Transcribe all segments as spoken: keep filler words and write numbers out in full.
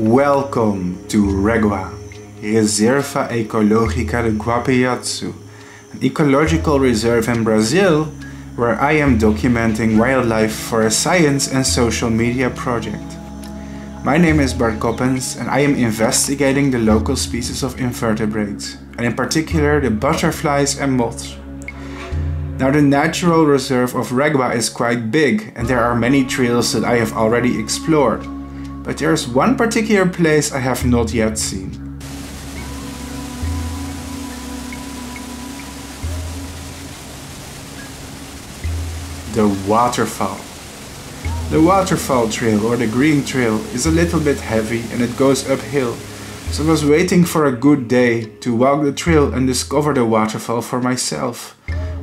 Welcome to REGWA, Reserva Ecologica de Guapiaçu, an ecological reserve in Brazil where I am documenting wildlife for a science and social media project. My name is Bart Coppens and I am investigating the local species of invertebrates, and in particular the butterflies and moths. Now, the natural reserve of REGWA is quite big and there are many trails that I have already explored. But there is one particular place I have not yet seen. The waterfall. The waterfall trail, or the green trail, is a little bit heavy and it goes uphill, so I was waiting for a good day to walk the trail and discover the waterfall for myself.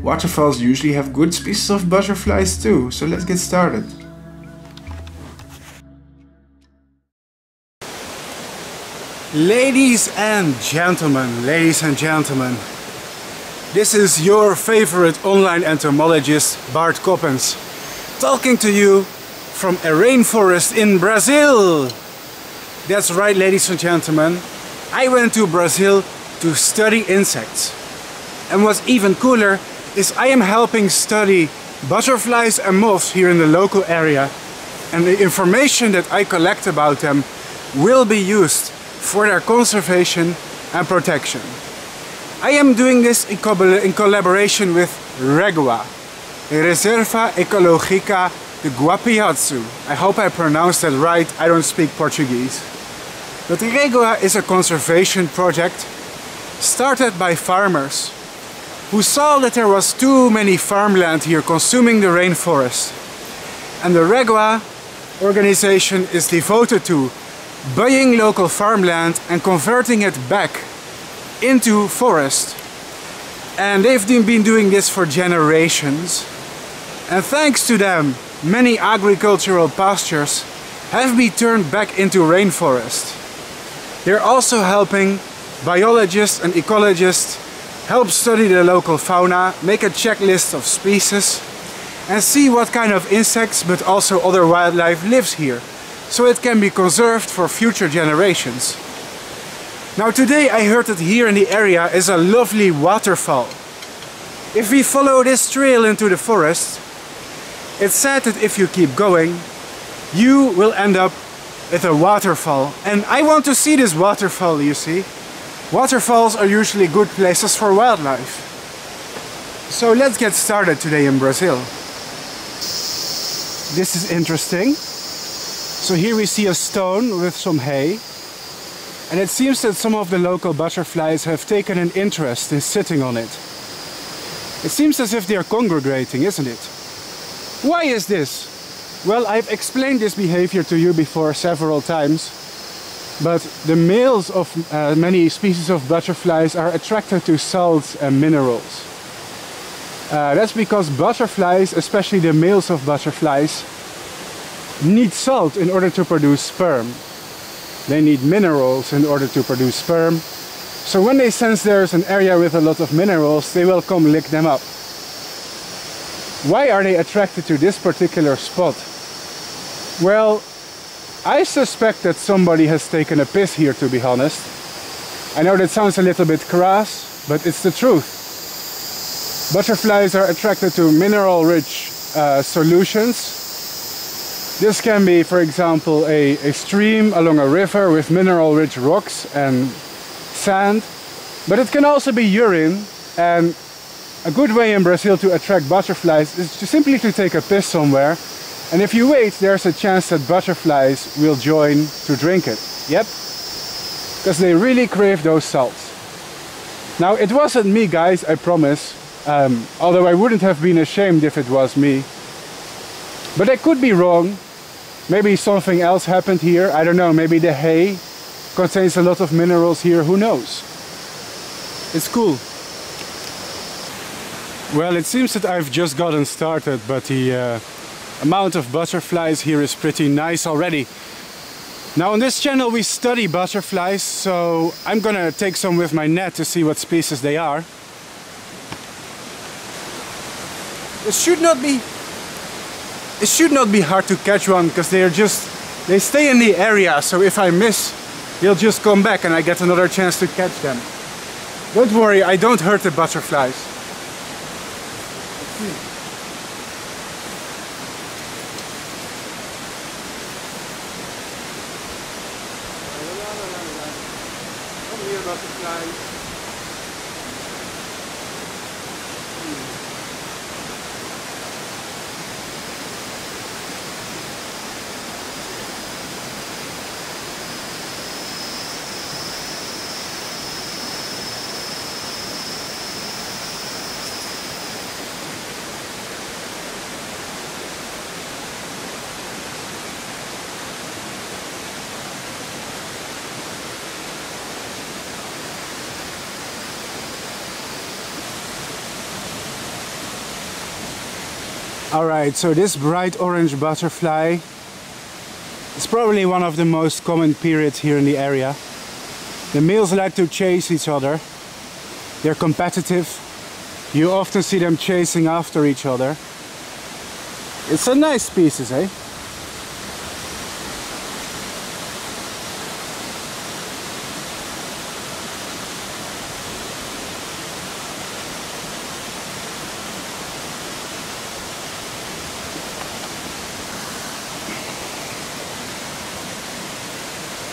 Waterfalls usually have good species of butterflies too, so let's get started. Ladies and gentlemen, ladies and gentlemen, this is your favorite online entomologist Bart Coppens, talking to you from a rainforest in Brazil. That's right, ladies and gentlemen, I went to Brazil to study insects. And what's even cooler is I am helping study butterflies and moths here in the local area, and the information that I collect about them will be used for their conservation and protection. I am doing this in, co in collaboration with REGWA, Reserva Ecologica de Guapiaçu. I hope I pronounced that right, I don't speak Portuguese. But REGWA is a conservation project started by farmers who saw that there was too many farmland here consuming the rainforest. And the REGWA organization is devoted to buying local farmland and converting it back into forest. And they've been doing this for generations. And thanks to them, many agricultural pastures have been turned back into rainforest. They're also helping biologists and ecologists help study the local fauna, make a checklist of species, and see what kind of insects but also other wildlife lives here, so it can be conserved for future generations. Now, today I heard that here in the area is a lovely waterfall. If we follow this trail into the forest, it's said that if you keep going, you will end up at a waterfall. And I want to see this waterfall, you see. Waterfalls are usually good places for wildlife. So let's get started today in Brazil. This is interesting. So here we see a stone with some hay, and it seems that some of the local butterflies have taken an interest in sitting on it. It seems as if they are congregating, isn't it? Why is this? Well, I've explained this behavior to you before several times, but the males of uh, many species of butterflies are attracted to salts and minerals. Uh, that's because butterflies, especially the males of butterflies, need salt in order to produce sperm. They need minerals in order to produce sperm. So when they sense there's an area with a lot of minerals, they will come lick them up. Why are they attracted to this particular spot? Well, I suspect that somebody has taken a piss here, to be honest. I know that sounds a little bit crass, but it's the truth. Butterflies are attracted to mineral-rich uh, solutions. This can be, for example, a, a stream along a river with mineral-rich rocks and sand. But it can also be urine, and a good way in Brazil to attract butterflies is to simply to take a piss somewhere. And if you wait, there's a chance that butterflies will join to drink it. Yep, because they really crave those salts. Now, it wasn't me, guys, I promise. Um, although I wouldn't have been ashamed if it was me. But I could be wrong. Maybe something else happened here, I don't know, maybe the hay contains a lot of minerals here, who knows? It's cool. Well, it seems that I've just gotten started, but the uh, amount of butterflies here is pretty nice already. Now, on this channel we study butterflies, so I'm gonna take some with my net to see what species they are. It should not be It should not be hard to catch one, because they are just They stay in the area, so if I miss, they'll just come back and I get another chance to catch them. Don't worry, I don't hurt the butterflies. Let's see. Alright, so this bright orange butterfly is probably one of the most common periods here in the area. The males like to chase each other. They're competitive. You often see them chasing after each other. It's a nice species, eh?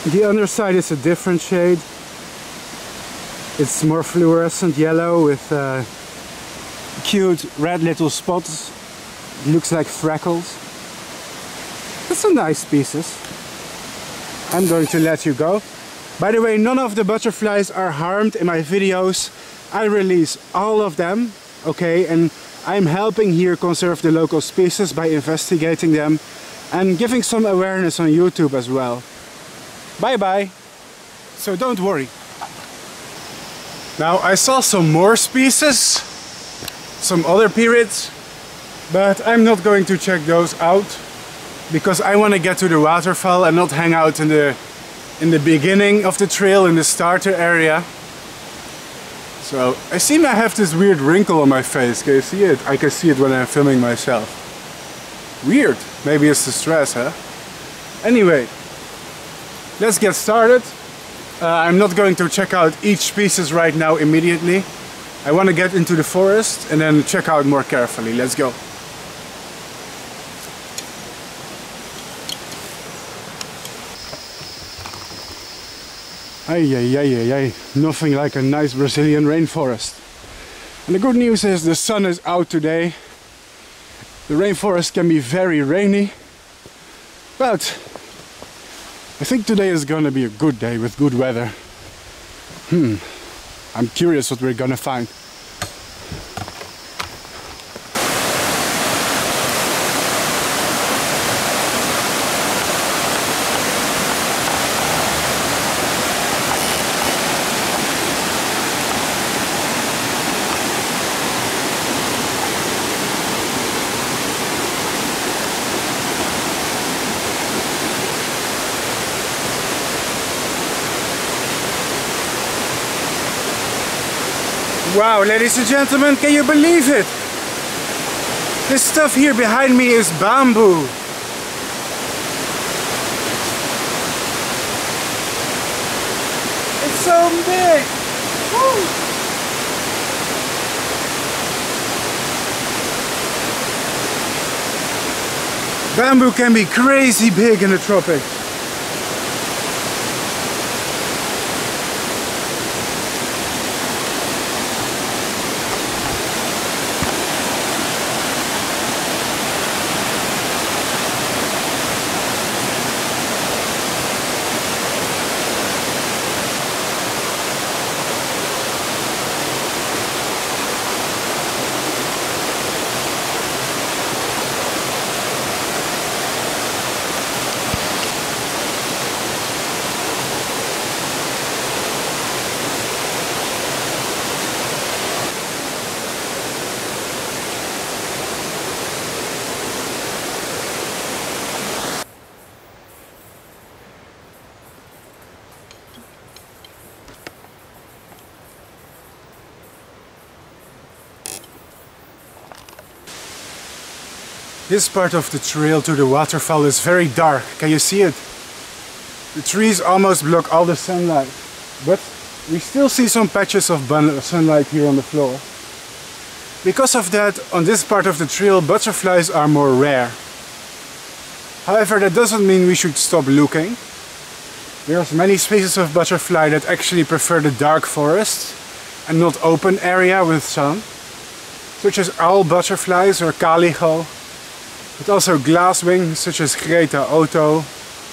The underside is a different shade. It's more fluorescent yellow with uh, cute red little spots. It looks like freckles. It's a nice species. I'm going to let you go. By the way, none of the butterflies are harmed in my videos. I release all of them, okay? And I'm helping here conserve the local species by investigating them and giving some awareness on YouTube as well. Bye bye. So don't worry. Now I saw some more species, some other periods, but I'm not going to check those out because I want to get to the waterfall and not hang out in the in the beginning of the trail in the starter area. So I seem to have this weird wrinkle on my face. Can you see it? I can see it when I'm filming myself. Weird. Maybe it's the stress, huh? Anyway. Let's get started. Uh, I'm not going to check out each species right now immediately. I want to get into the forest and then check out more carefully. Let's go. Ay, ay, ay, ay, ay. Nothing like a nice Brazilian rainforest. And the good news is the sun is out today. The rainforest can be very rainy, but I think today is gonna be a good day with good weather. Hmm, I'm curious what we're gonna find. Wow, ladies and gentlemen, can you believe it? This stuff here behind me is bamboo. It's so big! Woo. Bamboo can be crazy big in the tropics. This part of the trail to the waterfall is very dark. Can you see it? The trees almost block all the sunlight, but we still see some patches of sunlight here on the floor. Because of that, on this part of the trail, butterflies are more rare. However, that doesn't mean we should stop looking. There's many species of butterfly that actually prefer the dark forest and not open area with sun, such as owl butterflies or Caligo, but also glass wings such as Greta Oto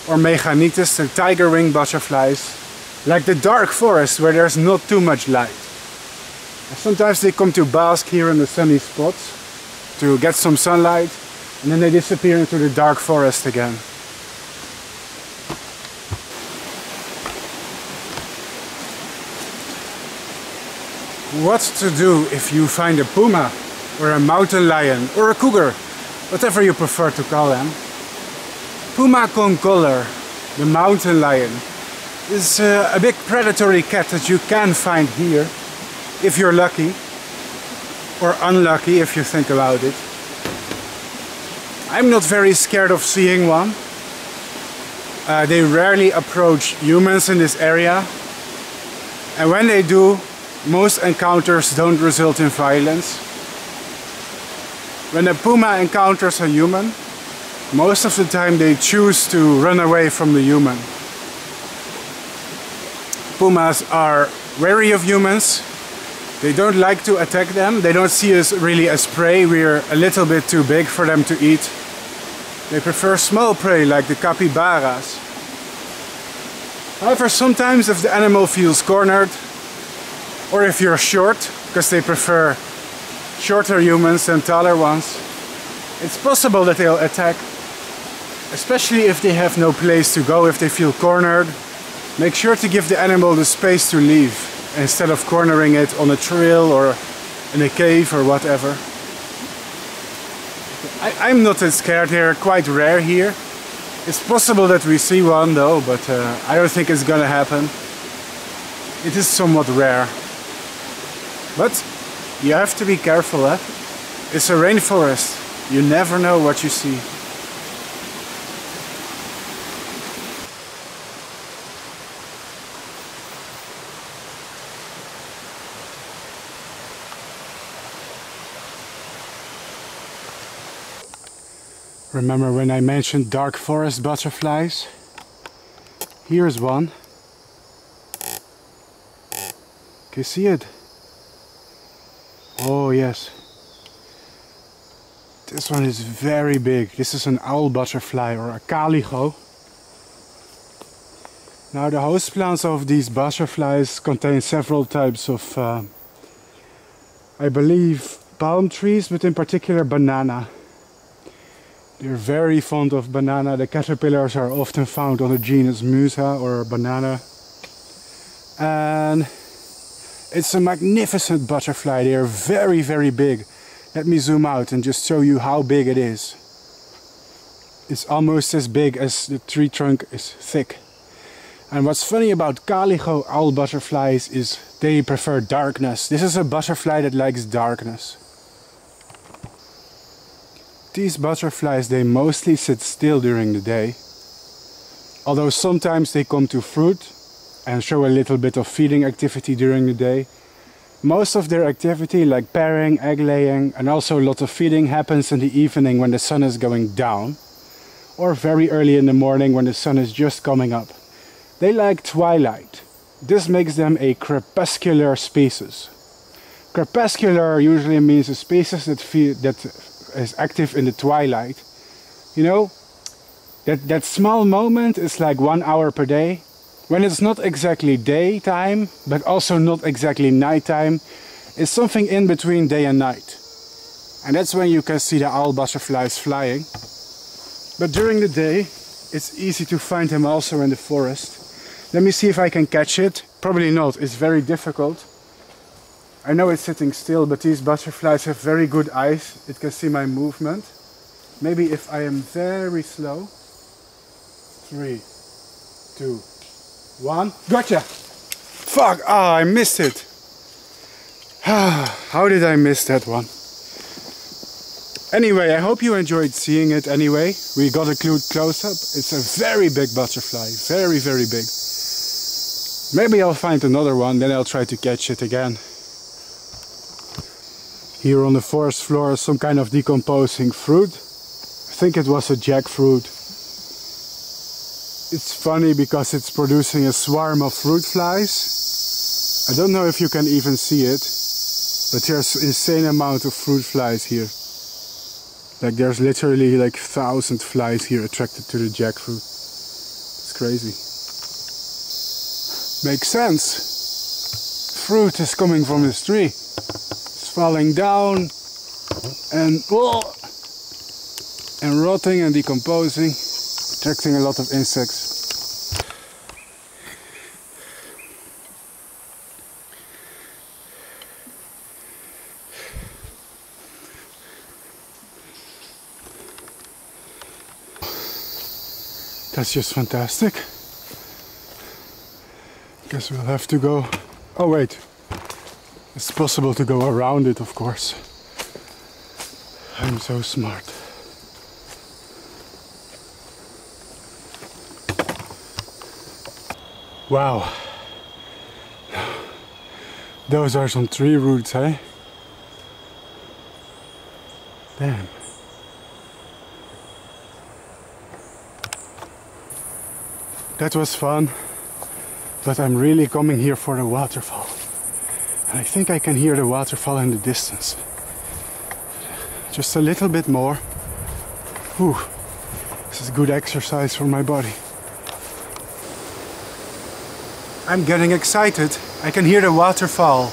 or Meganitis, the tiger wing butterflies, like the dark forest where there's not too much light. Sometimes they come to bask here in the sunny spots to get some sunlight, and then they disappear into the dark forest again. What to do if you find a puma or a mountain lion or a cougar, whatever you prefer to call them? Puma concolor, the mountain lion, is uh, a big predatory cat that you can find here, if you're lucky, or unlucky if you think about it. I'm not very scared of seeing one. Uh, they rarely approach humans in this area, and when they do, most encounters don't result in violence. When a puma encounters a human, most of the time they choose to run away from the human. Pumas are wary of humans. They don't like to attack them. They don't see us really as prey. We're a little bit too big for them to eat. They prefer small prey like the capybaras. However, sometimes if the animal feels cornered, or if you're short, because they prefer shorter humans than taller ones, it's possible that they'll attack, especially if they have no place to go, if they feel cornered. Make sure to give the animal the space to leave, instead of cornering it on a trail or in a cave or whatever. I, I'm not that scared. They're quite rare here. It's possible that we see one though, but uh, I don't think it's gonna happen. It is somewhat rare. But you have to be careful, eh? It's a rainforest. You never know what you see. Remember when I mentioned dark forest butterflies? Here's one. Can you see it? Oh yes. This one is very big. This is an owl butterfly or a caligo. Now the houseplants of these butterflies contain several types of, uh, I believe, palm trees, but in particular banana. They're very fond of banana. The caterpillars are often found on the genus Musa or banana. And it's a magnificent butterfly. They are very, very big. Let me zoom out and just show you how big it is. It's almost as big as the tree trunk is thick. And what's funny about Caligo owl butterflies is they prefer darkness. This is a butterfly that likes darkness. These butterflies, they mostly sit still during the day, although sometimes they come to fruit and show a little bit of feeding activity during the day. Most of their activity, like pairing, egg laying, and also a lot of feeding, happens in the evening when the sun is going down, or very early in the morning when the sun is just coming up. They like twilight. This makes them a crepuscular species. Crepuscular usually means a species that feed, that is active in the twilight. You know, that that small moment is like one hour per day, when it's not exactly daytime but also not exactly nighttime. It's something in between day and night, and that's when you can see the owl butterflies flying. But during the day it's easy to find them also in the forest. Let me see if I can catch it. Probably not, it's very difficult. I know it's sitting still, but these butterflies have very good eyes. It can see my movement. Maybe if I am very slow. Three, two, one. Gotcha! Fuck! Ah, oh, I missed it! How did I miss that one? Anyway, I hope you enjoyed seeing it anyway. We got a cute close-up. It's a very big butterfly, very, very big. Maybe I'll find another one, then I'll try to catch it again. Here on the forest floor is some kind of decomposing fruit. I think it was a jackfruit. It's funny because it's producing a swarm of fruit flies. I don't know if you can even see it, but there's an insane amount of fruit flies here. Like there's literally like thousand flies here attracted to the jackfruit. It's crazy. Makes sense. Fruit is coming from this tree. It's falling down and oh, and rotting and decomposing, attracting a lot of insects. That's just fantastic. Guess we'll have to go... Oh wait, it's possible to go around it, of course. I'm so smart. Wow. Those are some tree roots, eh? Damn. That was fun, but I'm really coming here for the waterfall. And I think I can hear the waterfall in the distance. Just a little bit more. Whew, this is good exercise for my body. I'm getting excited. I can hear the waterfall.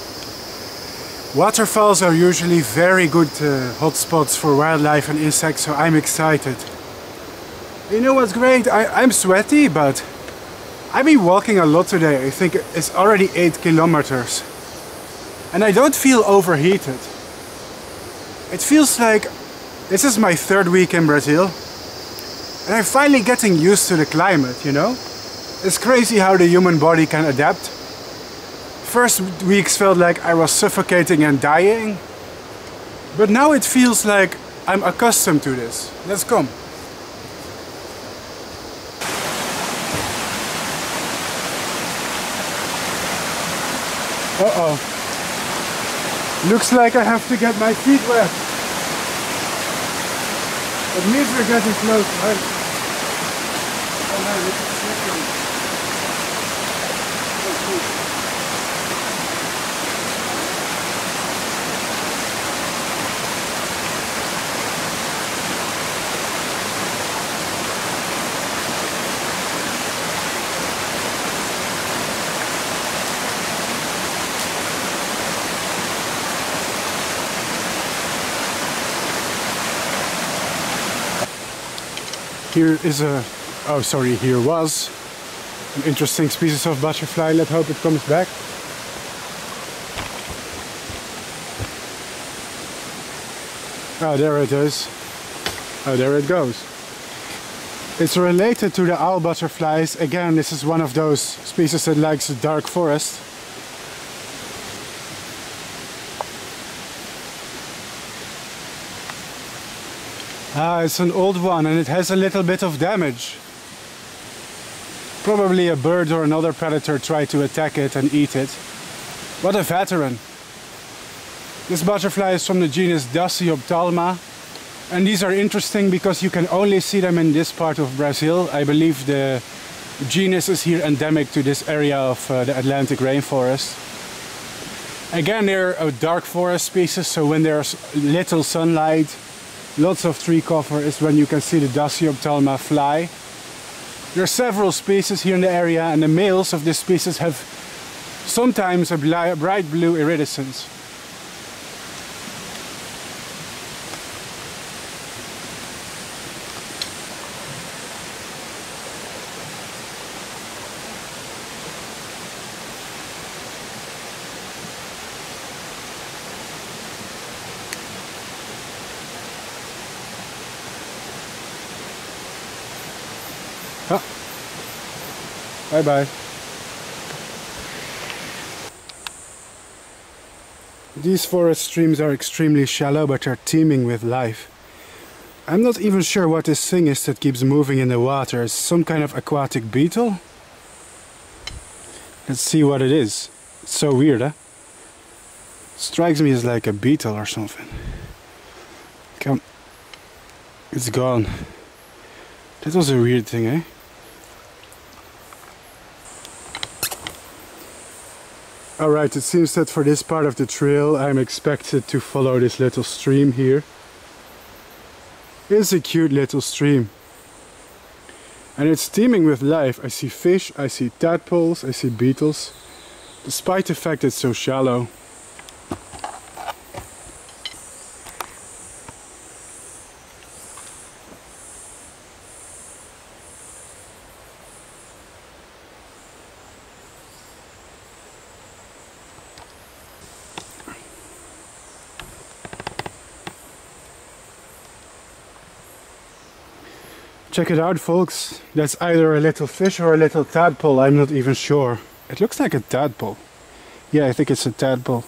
Waterfalls are usually very good uh, hotspots for wildlife and insects, so I'm excited. You know what's great? I, I'm sweaty, but I've been walking a lot today. I think it's already eight kilometers. And I don't feel overheated. It feels like this is my third week in Brazil. And I'm finally getting used to the climate, you know? It's crazy how the human body can adapt. First weeks felt like I was suffocating and dying. But now it feels like I'm accustomed to this. Let's come. Uh-oh. Looks like I have to get my feet wet. It means we're getting close, right? Oh no, it's slippery. So cool. Here is a, oh sorry, here was an interesting species of butterfly. Let's hope it comes back. Oh, there it is. Oh, there it goes. It's related to the owl butterflies. Again, this is one of those species that likes the dark forest. Ah, it's an old one and it has a little bit of damage. Probably a bird or another predator tried to attack it and eat it. What a veteran. This butterfly is from the genus Dasyophthalma, and these are interesting because you can only see them in this part of Brazil. I believe the genus is here endemic to this area of uh, the Atlantic rainforest. Again, they're a dark forest species, so when there's little sunlight, lots of tree cover is when you can see the Dasyophthalma fly. There are several species here in the area, and the males of this species have sometimes a bright blue iridescence. Huh. Bye bye. These forest streams are extremely shallow, but are teeming with life. I'm not even sure what this thing is that keeps moving in the water. It's some kind of aquatic beetle. Let's see what it is. It's so weird, huh? Strikes me as like a beetle or something. Come. It's gone. That was a weird thing, eh? Alright, it seems that for this part of the trail I'm expected to follow this little stream here. It's a cute little stream. And it's teeming with life. I see fish, I see tadpoles, I see beetles. Despite the fact it's so shallow. Check it out, folks. That's either a little fish or a little tadpole. I'm not even sure. It looks like a tadpole. Yeah, I think it's a tadpole.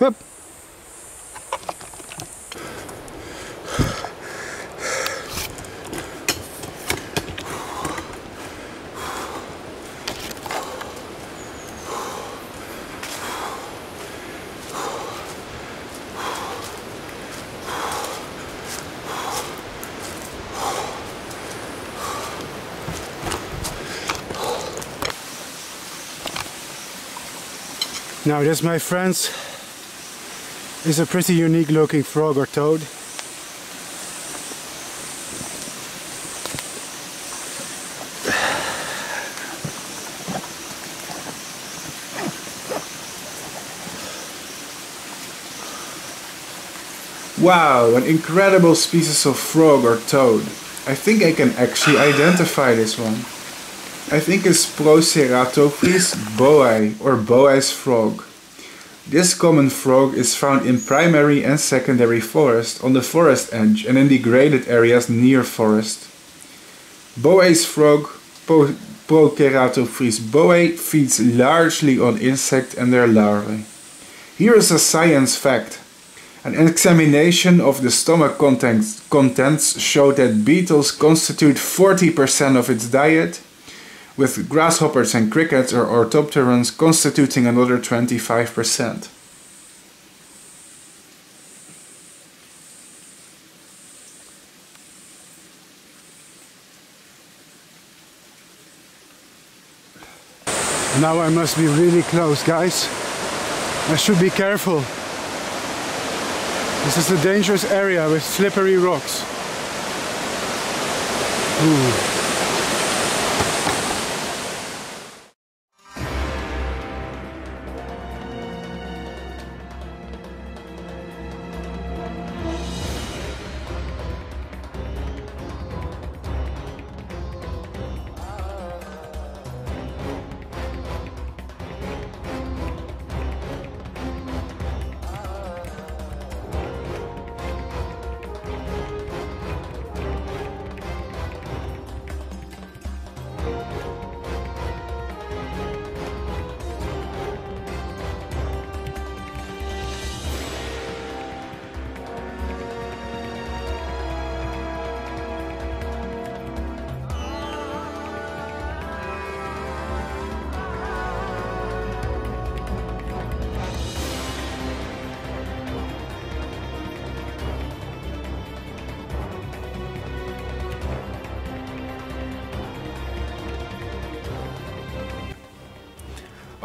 Yep. Now this, my friends, is a pretty unique looking frog or toad. Wow, an incredible species of frog or toad. I think I can actually identify this one. I think it's Proceratophrys boiei, or boei's frog. This common frog is found in primary and secondary forest, on the forest edge and in degraded areas near forest. Boei's frog, Proceratophrys boiei, feeds largely on insects and their larvae. Here is a science fact. An examination of the stomach contents, contents showed that beetles constitute forty percent of its diet, with grasshoppers and crickets or orthopterans constituting another twenty-five percent. Now I must be really close, guys. I should be careful. This is a dangerous area with slippery rocks. Ooh.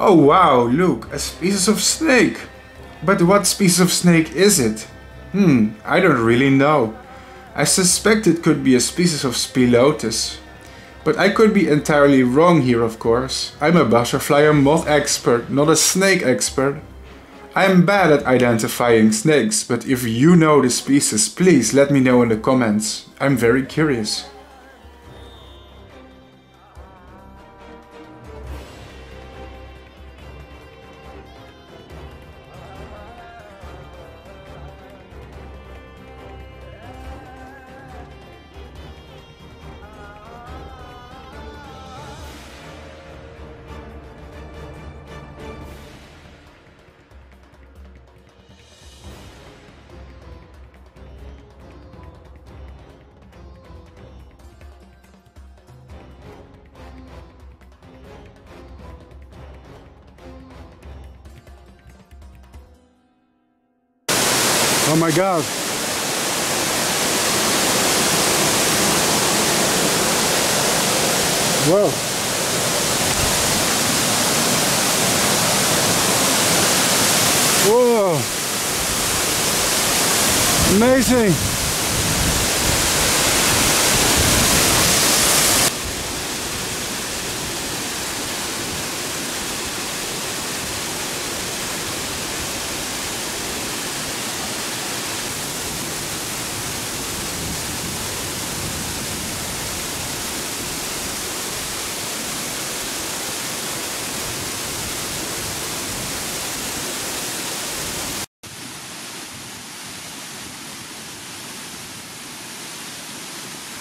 Oh wow, look, a species of snake! But what species of snake is it? Hmm, I don't really know. I suspect it could be a species of Spelotis. But I could be entirely wrong here, of course. I'm a butterfly or moth expert, not a snake expert. I'm bad at identifying snakes, but if you know the species, please let me know in the comments. I'm very curious. Oh my God. Whoa. Whoa. Amazing.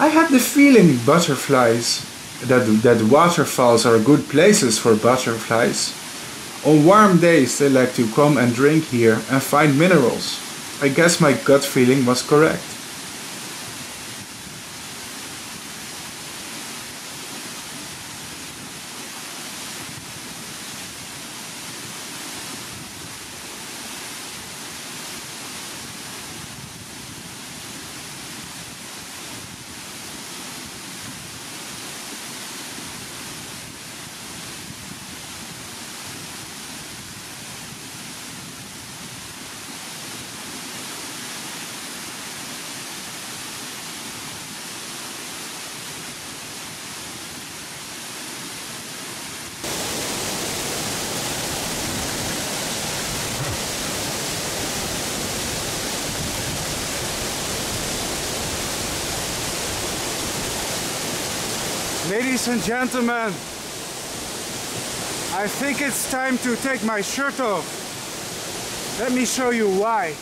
I have the feeling butterflies, that, that waterfalls are good places for butterflies. On warm days they like to come and drink here and find minerals. I guess my gut feeling was correct. Ladies and gentlemen, I think it's time to take my shirt off. Let me show you why.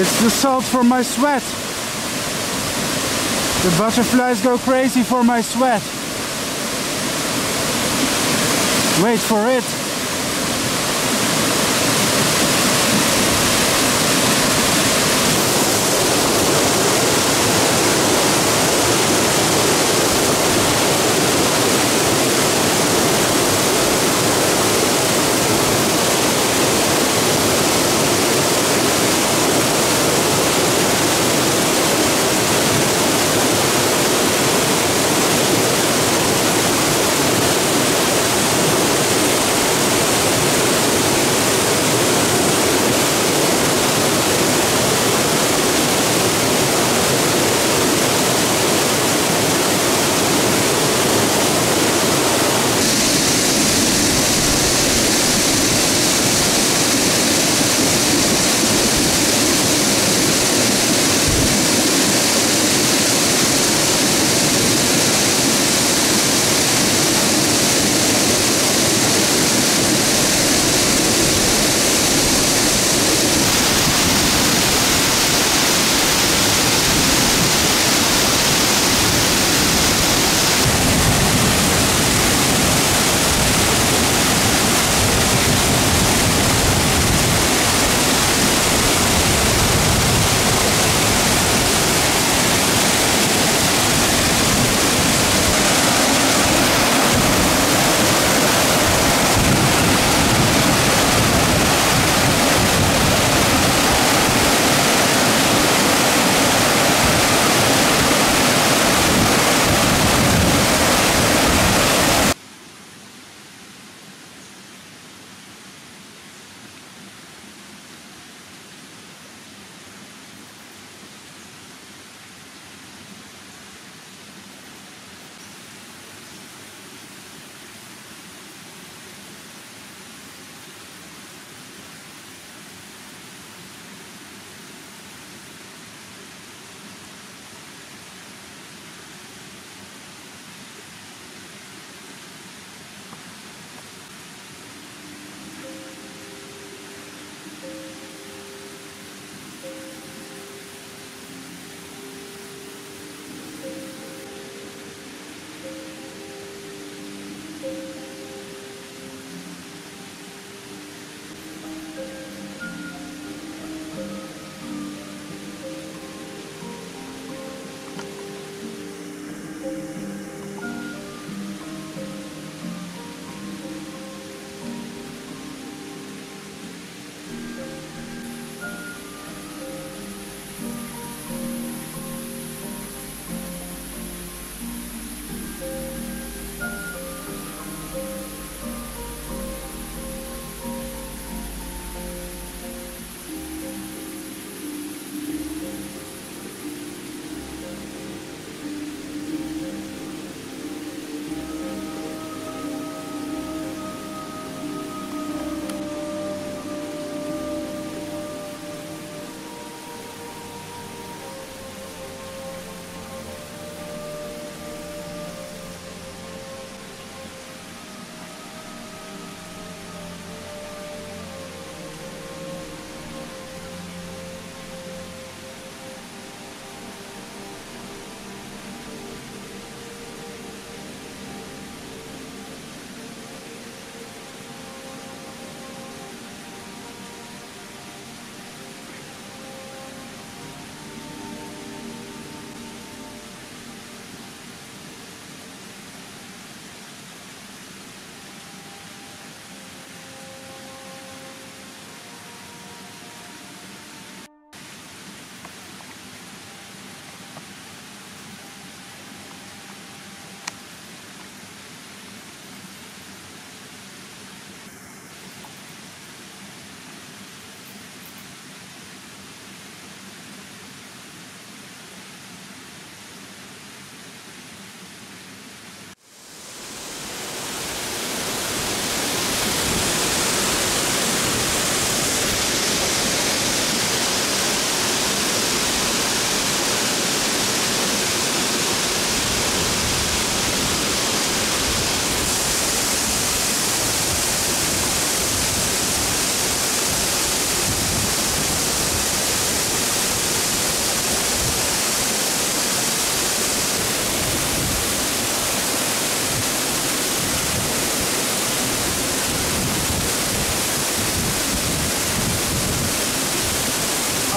It's the salt for my sweat. The butterflies go crazy for my sweat. Wait for it.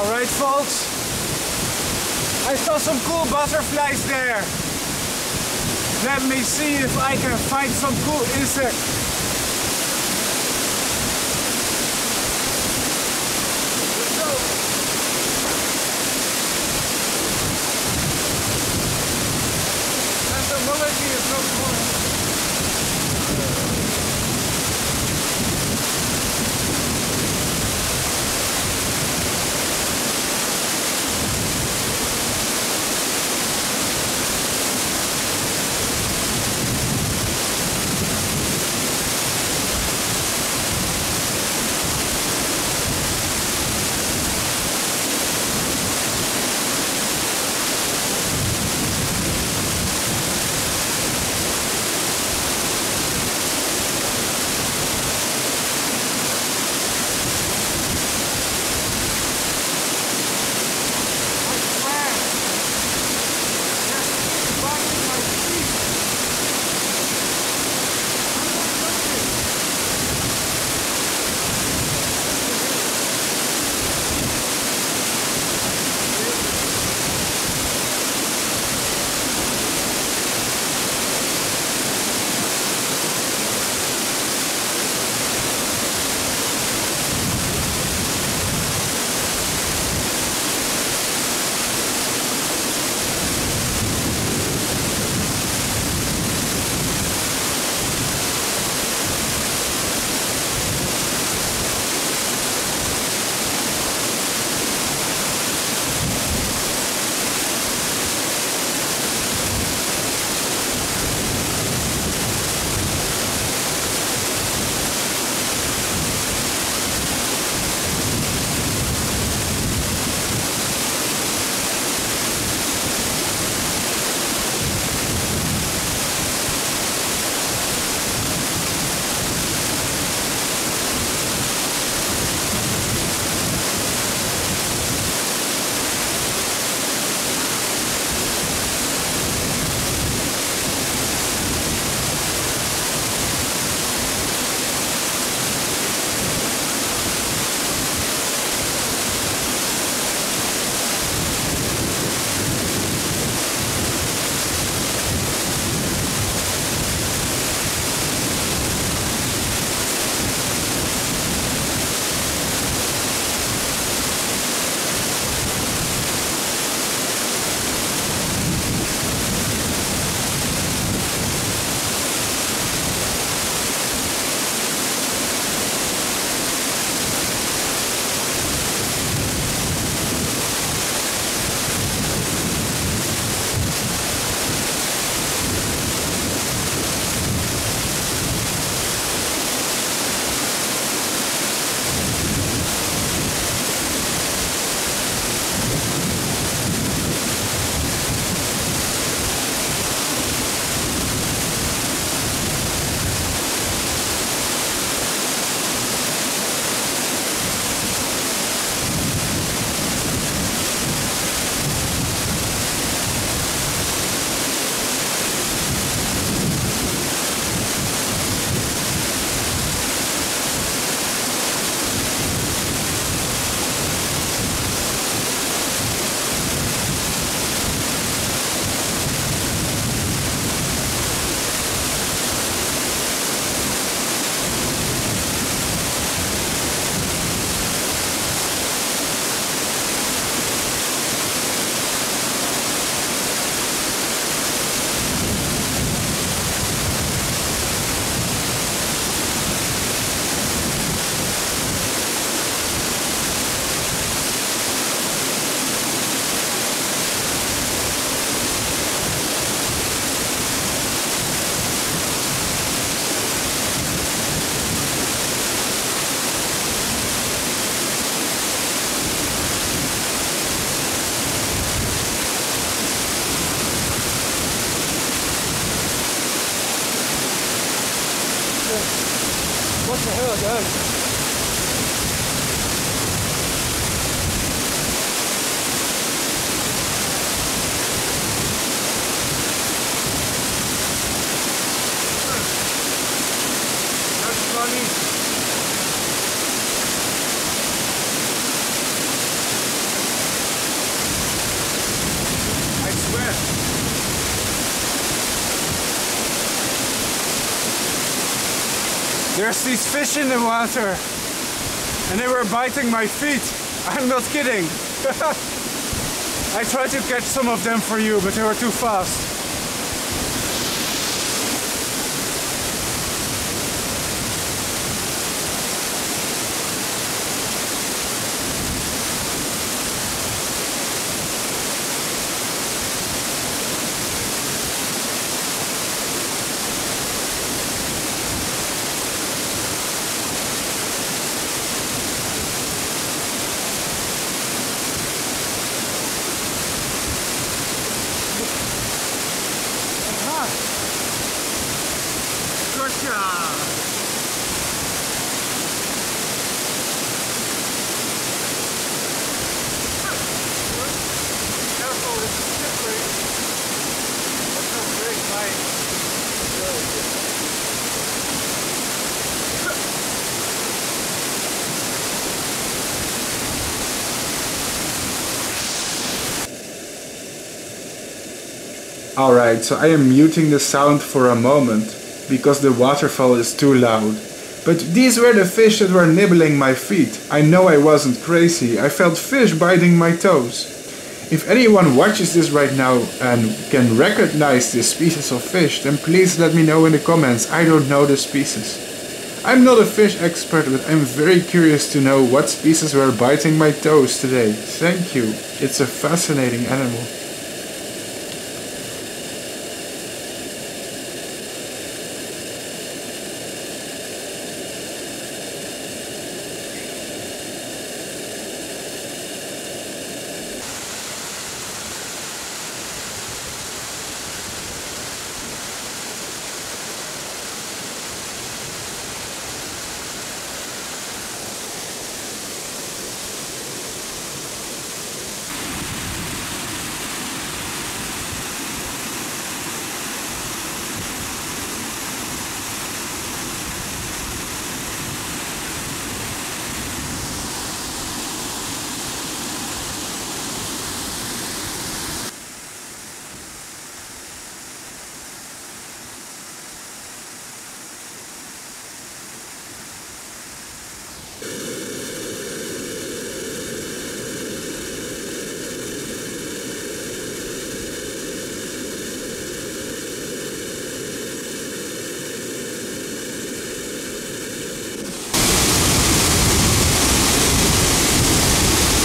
Alright folks, I saw some cool butterflies there. Let me see if I can find some cool insects. There's these fish in the water, and they were biting my feet. I'm not kidding. I tried to catch some of them for you, but they were too fast. Alright, so I am muting the sound for a moment, because the waterfall is too loud. But these were the fish that were nibbling my feet. I know I wasn't crazy, I felt fish biting my toes. If anyone watches this right now and can recognize this species of fish, then please let me know in the comments. I don't know the species. I'm not a fish expert, but I'm very curious to know what species were biting my toes today. Thank you, it's a fascinating animal.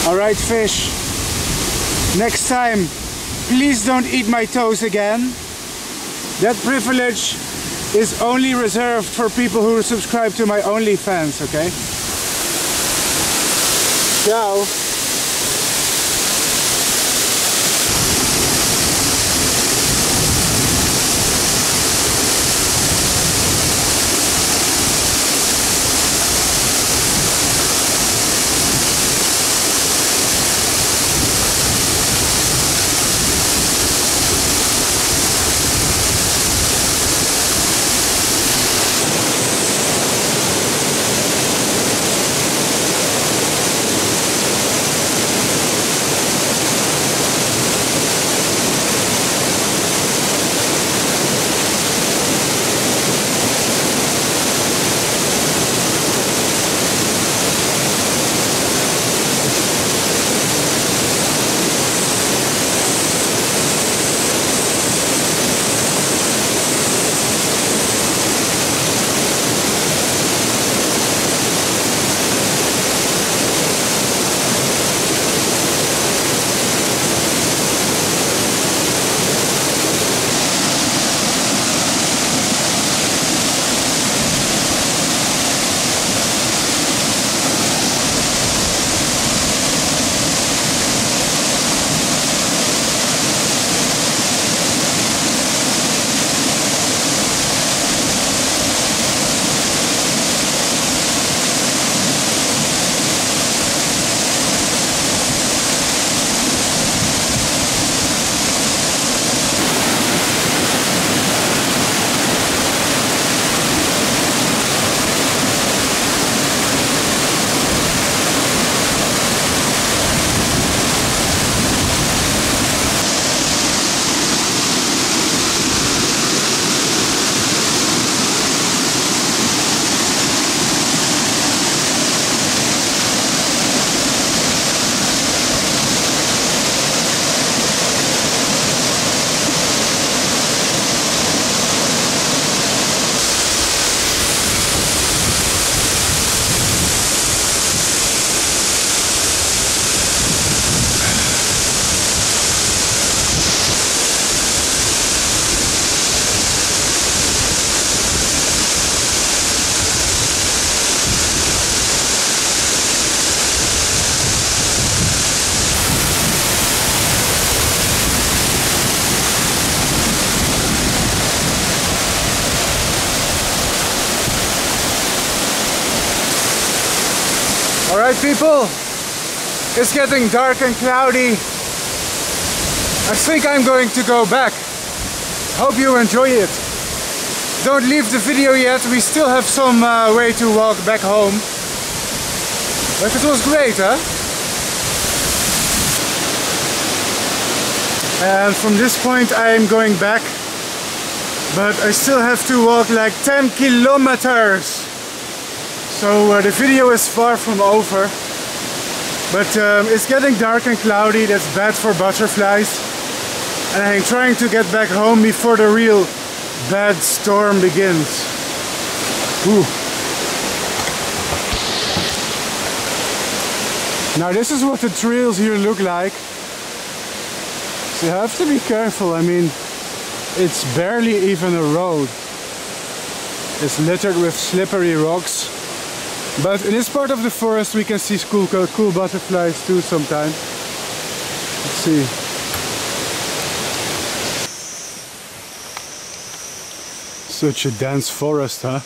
Alright fish, next time please don't eat my toes again. That privilege is only reserved for people who subscribe to my OnlyFans, okay? Ciao! All right, people, it's getting dark and cloudy. I think I'm going to go back. Hope you enjoy it. Don't leave the video yet. We still have some uh, way to walk back home. But it was great, huh? And from this point I am going back. But I still have to walk like ten kilometers. So uh, the video is far from over. But um, it's getting dark and cloudy. That's bad for butterflies. And I'm trying to get back home before the real bad storm begins. Ooh. Now this is what the trails here look like. So you have to be careful. I mean, it's barely even a road. It's littered with slippery rocks. But in this part of the forest we can see cool, cool butterflies too sometimes. Let's see. Such a dense forest, huh?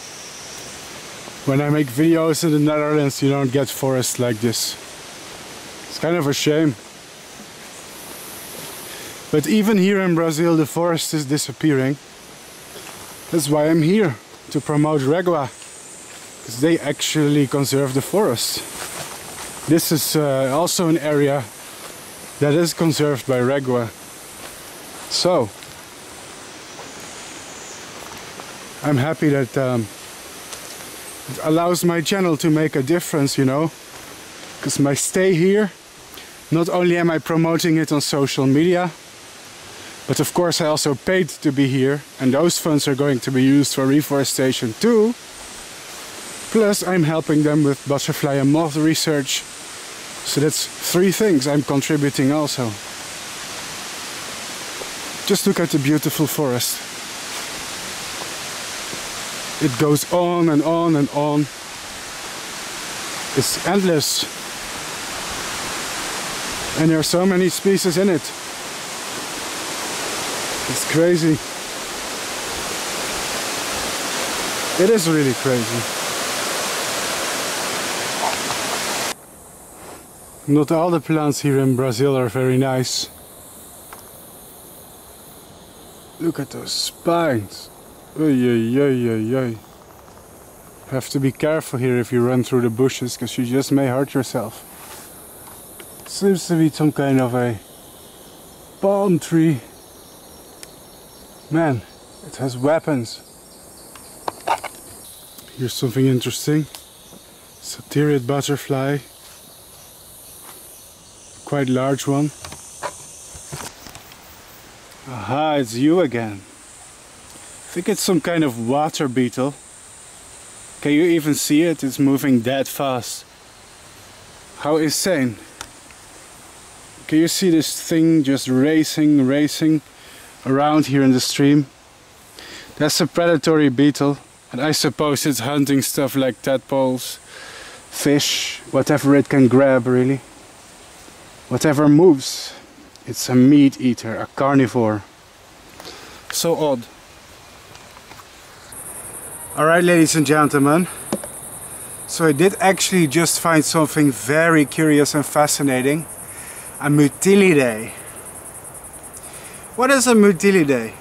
When I make videos in the Netherlands you don't get forests like this. It's kind of a shame. But even here in Brazil, the forest is disappearing. That's why I'm here, to promote Regua, because they actually conserve the forest. This is uh, also an area that is conserved by Regua. So, I'm happy that um, it allows my channel to make a difference, you know, because my stay here, not only am I promoting it on social media, but of course I also paid to be here, and those funds are going to be used for reforestation too. Plus I'm helping them with butterfly and moth research. So that's three things I'm contributing also. Just look at the beautiful forest. It goes on and on and on. It's endless. And there are so many species in it. It's crazy. It is really crazy. Not all the plants here in Brazil are very nice. Look at those spines. Oy, oy, oy, oy, oy. Have to be careful here if you run through the bushes, because you just may hurt yourself. Seems to be some kind of a palm tree. Man, it has weapons. Here's something interesting. Satyrid butterfly. Quite large one. Aha, it's you again. I think it's some kind of water beetle. Can you even see it? It's moving that fast. How insane. Can you see this thing just racing, racing around here in the stream? That's a predatory beetle, and I suppose it's hunting stuff like tadpoles, fish, whatever it can grab really. Whatever moves. It's a meat eater, a carnivore. So odd. Alright, ladies and gentlemen. So I did actually just find something very curious and fascinating. A Mutillidae. What is a Mutillidae?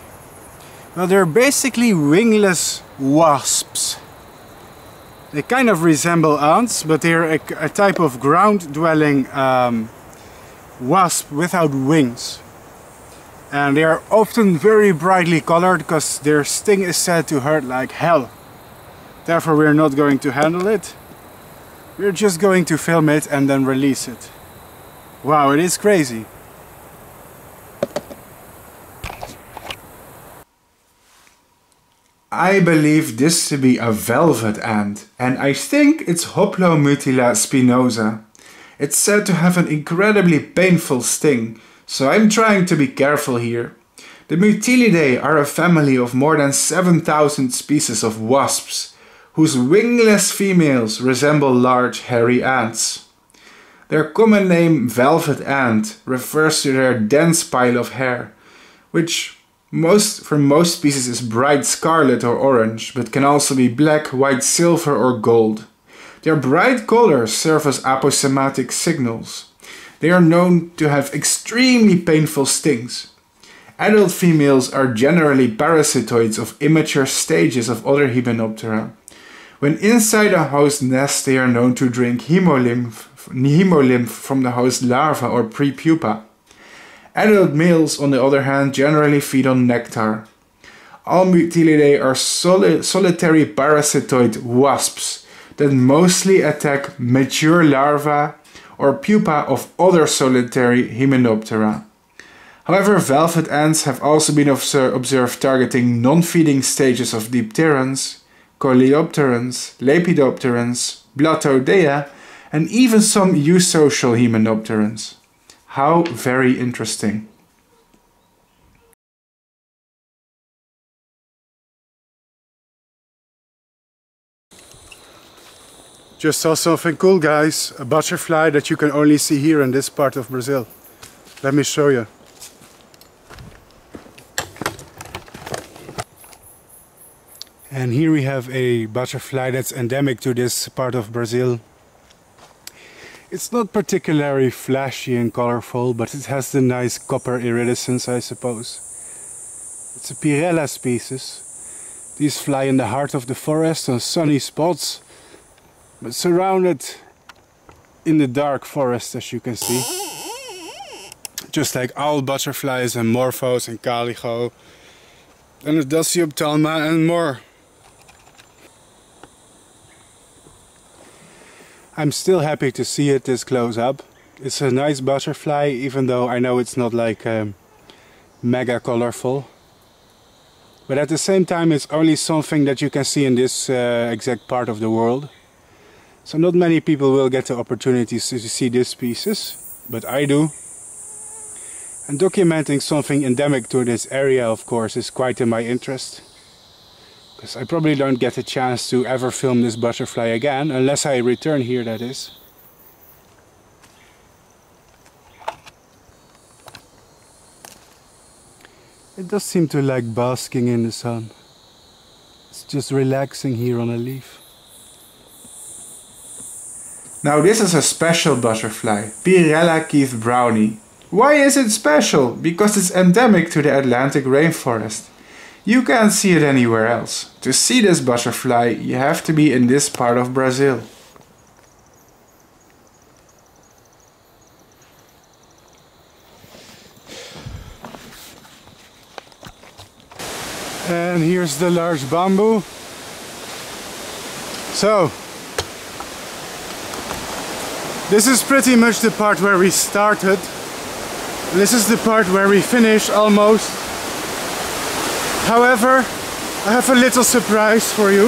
Well, they're basically wingless wasps. They kind of resemble ants, but they're a, a type of ground-dwelling um, wasp without wings. And they are often very brightly colored, because their sting is said to hurt like hell. Therefore, we're not going to handle it. We're just going to film it and then release it. Wow, it is crazy. I believe this to be a velvet ant, and I think it's Hoplomutilla spinosa. It's said to have an incredibly painful sting, so I'm trying to be careful here. The Mutillidae are a family of more than seven thousand species of wasps, whose wingless females resemble large hairy ants. Their common name, velvet ant, refers to their dense pile of hair, which most, for most species is bright scarlet or orange, but can also be black, white, silver or gold. Their bright colors serve as aposematic signals. They are known to have extremely painful stings. Adult females are generally parasitoids of immature stages of other Hymenoptera. When inside a host nest, they are known to drink hemolymph, hemolymph from the host larva or prepupa. Adult males, on the other hand, generally feed on nectar. All Mutillidae are soli solitary parasitoid wasps that mostly attack mature larvae or pupa of other solitary Hymenoptera. However, velvet ants have also been obser observed targeting non-feeding stages of Dipterans, Coleopterans, Lepidopterans, Blattodea, and even some eusocial Hymenopterans. How very interesting. Just saw something cool, guys. A butterfly that you can only see here in this part of Brazil. Let me show you. And here we have a butterfly that's endemic to this part of Brazil. It's not particularly flashy and colorful, but it has the nice copper iridescence, I suppose. It's a Pirella species. These fly in the heart of the forest on sunny spots, but surrounded in the dark forest, as you can see. Just like owl butterflies and morphos and Caligo, and the Dasyophthalma and more. I'm still happy to see it this close up. It's a nice butterfly, even though I know it's not like um, mega colorful. But at the same time, it's only something that you can see in this uh, exact part of the world. So not many people will get the opportunities to see these species, but I do. And documenting something endemic to this area, of course, is quite in my interest. Because I probably don't get a chance to ever film this butterfly again, unless I return here, that is. It does seem to like basking in the sun. It's just relaxing here on a leaf. Now this is a special butterfly, Pirella Keith Brownie. Why is it special? Because it's endemic to the Atlantic rainforest. You can't see it anywhere else. To see this butterfly, you have to be in this part of Brazil. And here's the large bamboo. So, this is pretty much the part where we started. This is the part where we finish almost. However, I have a little surprise for you.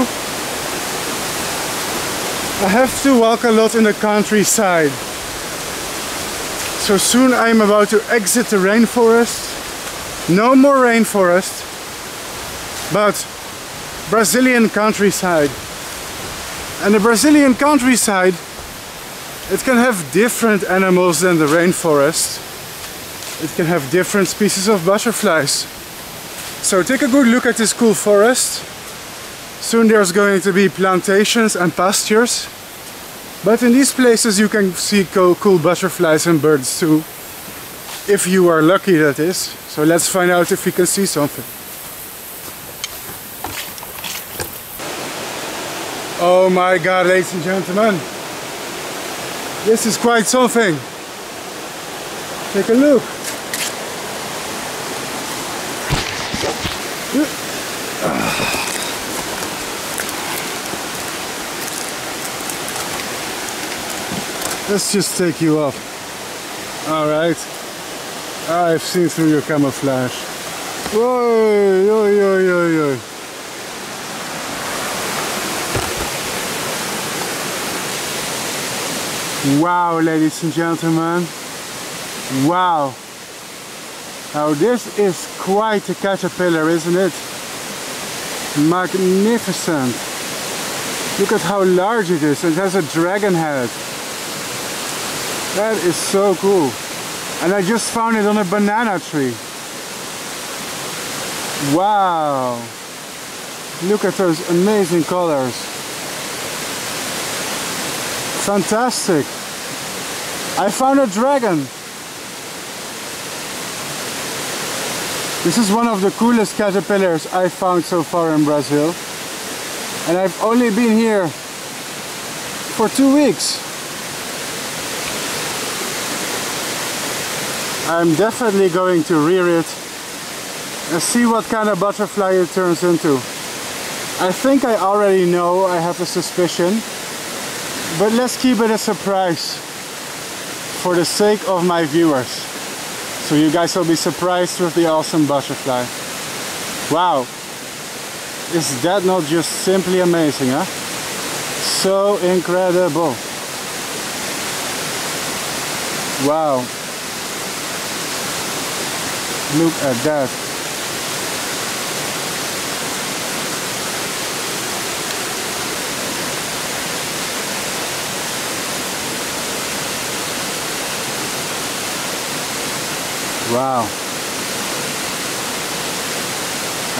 I have to walk a lot in the countryside. So soon I'm about to exit the rainforest. No more rainforest, but Brazilian countryside. And the Brazilian countryside, it can have different animals than the rainforest. It can have different species of butterflies. So take a good look at this cool forest. Soon there's going to be plantations and pastures. But in these places you can see cool butterflies and birds too. If you are lucky, that is. So let's find out if we can see something. Oh my God, ladies and gentlemen. This is quite something. Take a look. Let's just take you off. All right. I've seen through your camouflage. Whoa, yo, yo, yo, yo. Wow, ladies and gentlemen. Wow. Now this is quite a caterpillar, isn't it? Magnificent. Look at how large it is. It has a dragon head. That is so cool. And I just found it on a banana tree. Wow. Look at those amazing colors. Fantastic! I found a dragon! This is one of the coolest caterpillars I've found so far in Brazil. And I've only been here for two weeks. I'm definitely going to rear it and see what kind of butterfly it turns into. I think I already know, I have a suspicion, but let's keep it a surprise for the sake of my viewers. So you guys will be surprised with the awesome butterfly. Wow, is that not just simply amazing, huh? So incredible. Wow, look at that. Wow,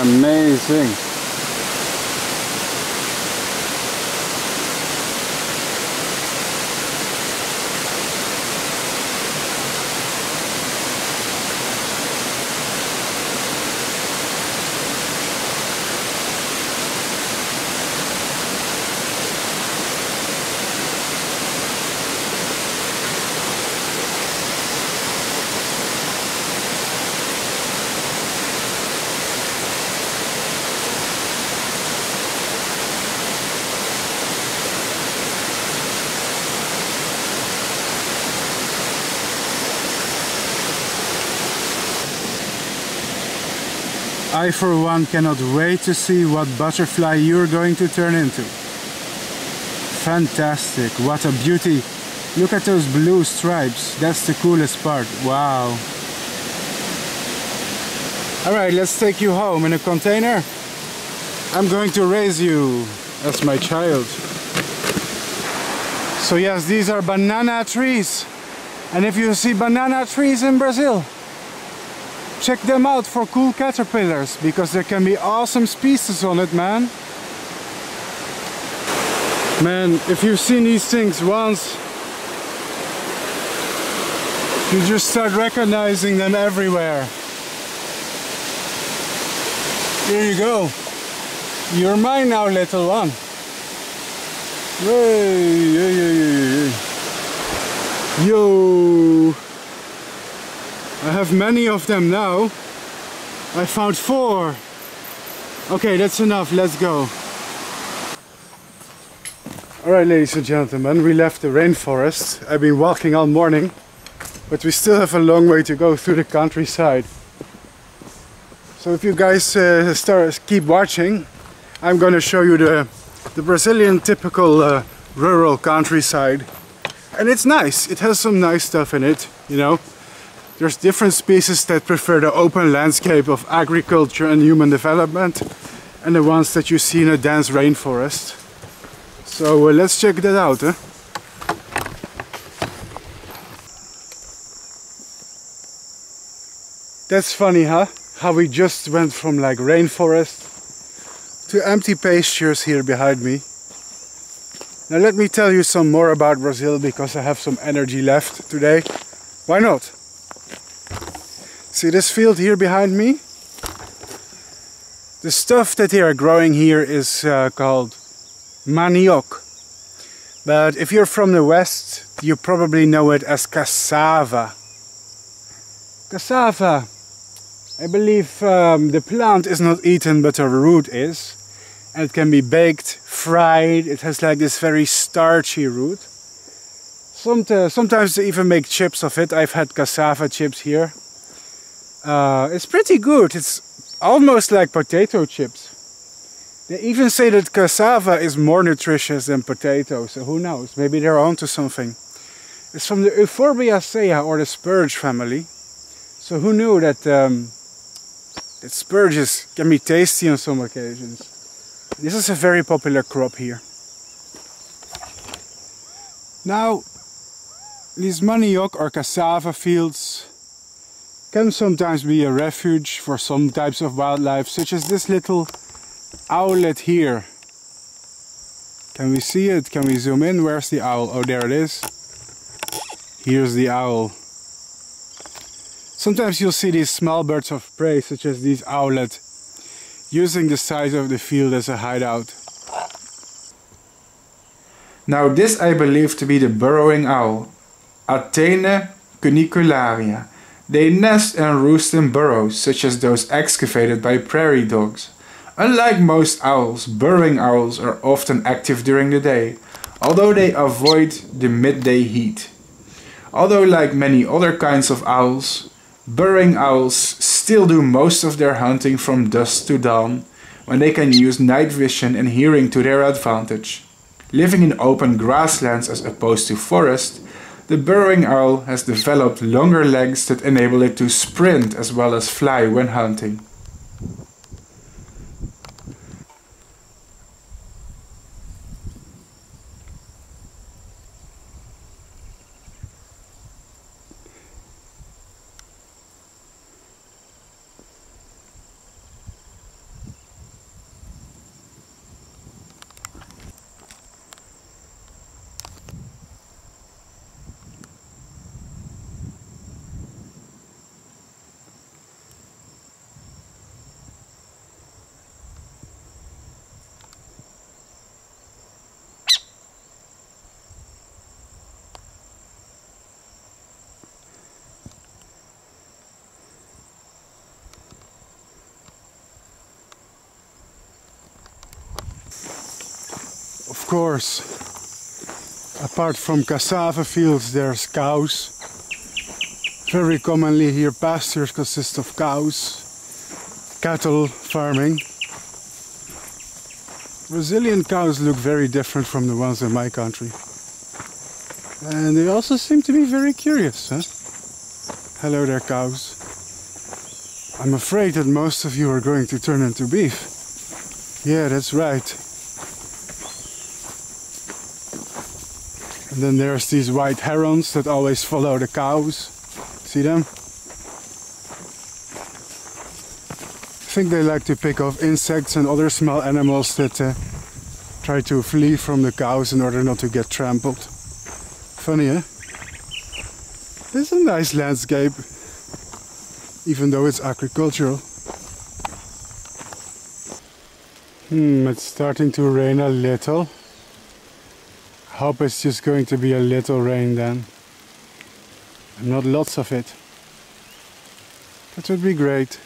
amazing. I, for one, cannot wait to see what butterfly you're going to turn into. Fantastic, what a beauty. Look at those blue stripes, that's the coolest part, wow. Alright, let's take you home in a container. I'm going to raise you as my child. So yes, these are banana trees. And if you see banana trees in Brazil, check them out for cool caterpillars, because there can be awesome species on it, man. Man, if you've seen these things once, you just start recognizing them everywhere. Here you go. You're mine now, little one. Yo! I have many of them now. I found four. Okay, that's enough, let's go. Alright, ladies and gentlemen, we left the rainforest. I've been walking all morning, but we still have a long way to go through the countryside. So if you guys uh, start, keep watching, I'm going to show you the, the Brazilian typical uh, rural countryside. And it's nice, it has some nice stuff in it, you know. There's different species that prefer the open landscape of agriculture and human development, and the ones that you see in a dense rainforest. So uh, let's check that out, eh? That's funny, huh? How we just went from like rainforest to empty pastures here behind me. Now let me tell you some more about Brazil, because I have some energy left today. Why not? See this field here behind me? The stuff that they are growing here is uh, called manioc. But if you're from the West, you probably know it as cassava. Cassava. I believe um, the plant is not eaten, but the root is. And it can be baked, fried. It has like this very starchy root. Sometimes they even make chips of it. I've had cassava chips here. Uh, it's pretty good, it's almost like potato chips. They even say that cassava is more nutritious than potatoes, so who knows, maybe they're onto something. It's from the Euphorbiaceae, or the spurge family. So who knew that, um, that spurges can be tasty on some occasions. This is a very popular crop here. Now, these manioc or cassava fields can sometimes be a refuge for some types of wildlife, such as this little owlet here. Can we see it? Can we zoom in? Where's the owl? Oh, there it is. Here's the owl. Sometimes you'll see these small birds of prey, such as these owlet, using the size of the field as a hideout. Now this I believe to be the burrowing owl, Athene cunicularia. They nest and roost in burrows, such as those excavated by prairie dogs. Unlike most owls, burrowing owls are often active during the day, although they avoid the midday heat. Although like many other kinds of owls, burrowing owls still do most of their hunting from dusk to dawn, when they can use night vision and hearing to their advantage. Living in open grasslands as opposed to forest, the burrowing owl has developed longer legs that enable it to sprint as well as fly when hunting. Of course, apart from cassava fields, there's cows. Very commonly here pastures consist of cows, cattle farming. Brazilian cows look very different from the ones in my country. And they also seem to be very curious, huh? Hello there, cows. I'm afraid that most of you are going to turn into beef. Yeah, that's right. And then there's these white herons that always follow the cows. See them? I think they like to pick off insects and other small animals that uh, try to flee from the cows in order not to get trampled. Funny, eh? It's a nice landscape, even though it's agricultural. Hmm, it's starting to rain a little. I hope it's just going to be a little rain then, and not lots of it. That would be great.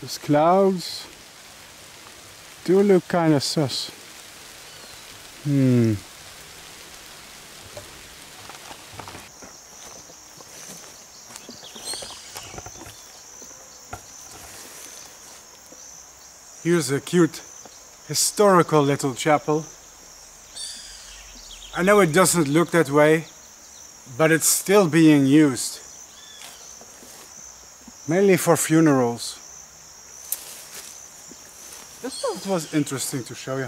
Those clouds do look kind of sus. Hmm. Here's a cute historical little chapel. I know it doesn't look that way, but it's still being used. Mainly for funerals. This thought was interesting to show you.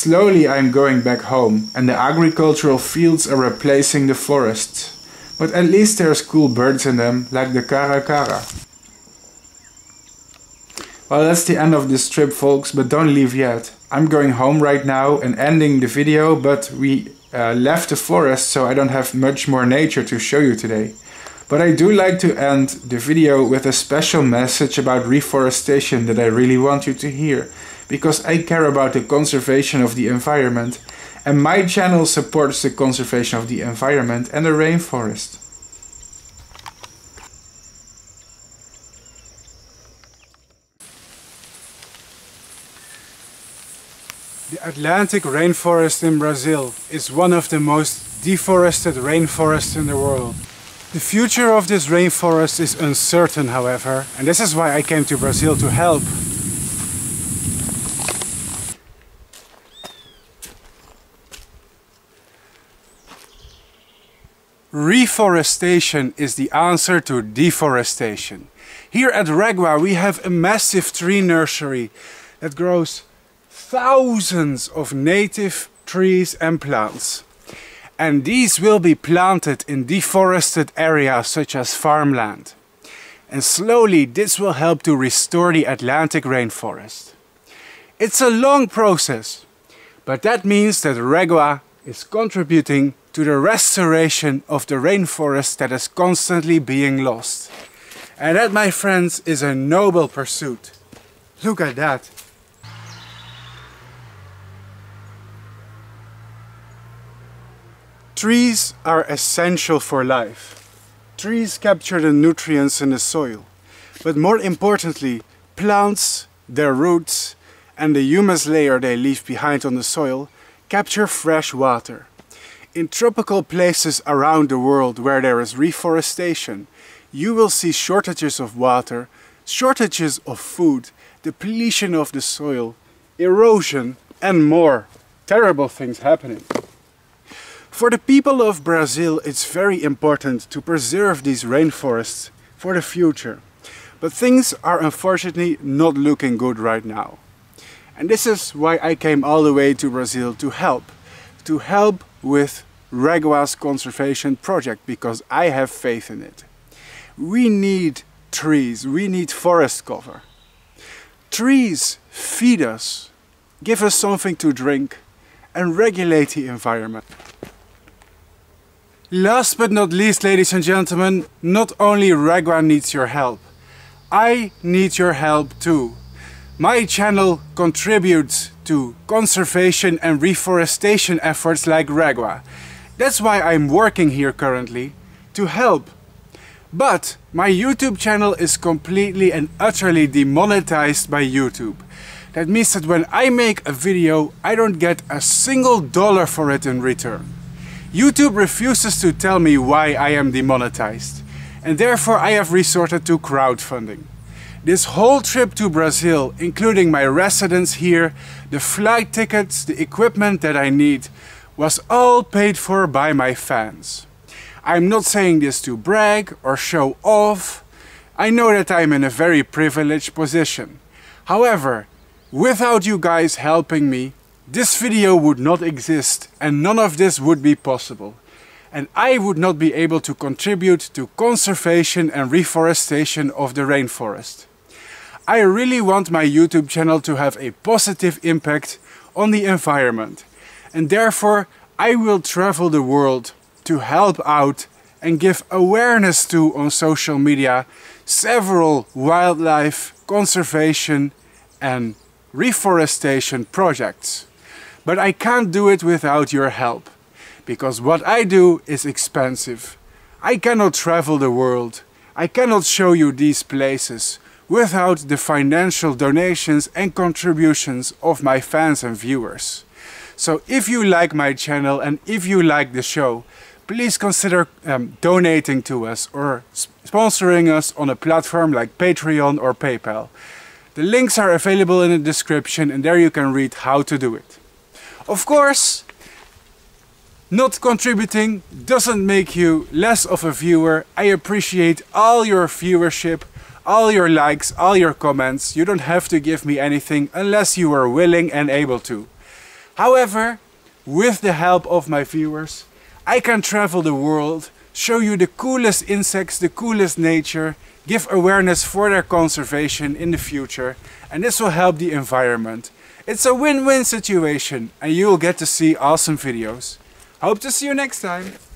Slowly I am going back home, and the agricultural fields are replacing the forests. But at least there's cool birds in them, like the caracara. Well, that's the end of this trip, folks, but don't leave yet. I'm going home right now and ending the video, but we uh, left the forest, so I don't have much more nature to show you today. But I do like to end the video with a special message about reforestation that I really want you to hear, because I care about the conservation of the environment, and my channel supports the conservation of the environment and the rainforest. The Atlantic rainforest in Brazil is one of the most deforested rainforests in the world. The future of this rainforest is uncertain, however, and this is why I came to Brazil to help. Reforestation is the answer to deforestation. Here at Reguá we have a massive tree nursery that grows thousands of native trees and plants. And these will be planted in deforested areas such as farmland. And slowly this will help to restore the Atlantic rainforest. It's a long process, but that means that Reguá is contributing to the restoration of the rainforest that is constantly being lost. And that, my friends, is a noble pursuit. Look at that. Trees are essential for life. Trees capture the nutrients in the soil, but more importantly, plants, their roots, and the humus layer they leave behind on the soil capture fresh water. In tropical places around the world where there is reforestation, you will see shortages of water, shortages of food, depletion of the soil, erosion, and more terrible things happening. For the people of Brazil, it's very important to preserve these rainforests for the future. But things are unfortunately not looking good right now. And this is why I came all the way to Brazil to help. To help with Reguá's conservation project, because I have faith in it. We need trees, we need forest cover. Trees feed us, give us something to drink, and regulate the environment. Last but not least, ladies and gentlemen, not only Reguá needs your help, I need your help too. My channel contributes to conservation and reforestation efforts like Reguá. That's why I'm working here currently, to help. But my YouTube channel is completely and utterly demonetized by YouTube. That means that when I make a video, I don't get a single dollar for it in return. YouTube refuses to tell me why I am demonetized, and therefore I have resorted to crowdfunding. This whole trip to Brazil, including my residence here, the flight tickets, the equipment that I need, was all paid for by my fans. I'm not saying this to brag or show off. I know that I'm in a very privileged position. However, without you guys helping me, this video would not exist and none of this would be possible. And I would not be able to contribute to conservation and reforestation of the rainforest. I really want my YouTube channel to have a positive impact on the environment. And therefore, I will travel the world to help out and give awareness to, on social media, several wildlife conservation and reforestation projects. But I can't do it without your help, because what I do is expensive. I cannot travel the world, I cannot show you these places without the financial donations and contributions of my fans and viewers. So if you like my channel and if you like the show, please consider um, donating to us or sponsoring us on a platform like Patreon or PayPal. The links are available in the description and there you can read how to do it. Of course, not contributing doesn't make you less of a viewer. I appreciate all your viewership, all your likes, all your comments. You don't have to give me anything unless you are willing and able to. However, with the help of my viewers, I can travel the world, show you the coolest insects, the coolest nature, give awareness for their conservation in the future, and this will help the environment. It's a win-win situation and you'll get to see awesome videos. Hope to see you next time.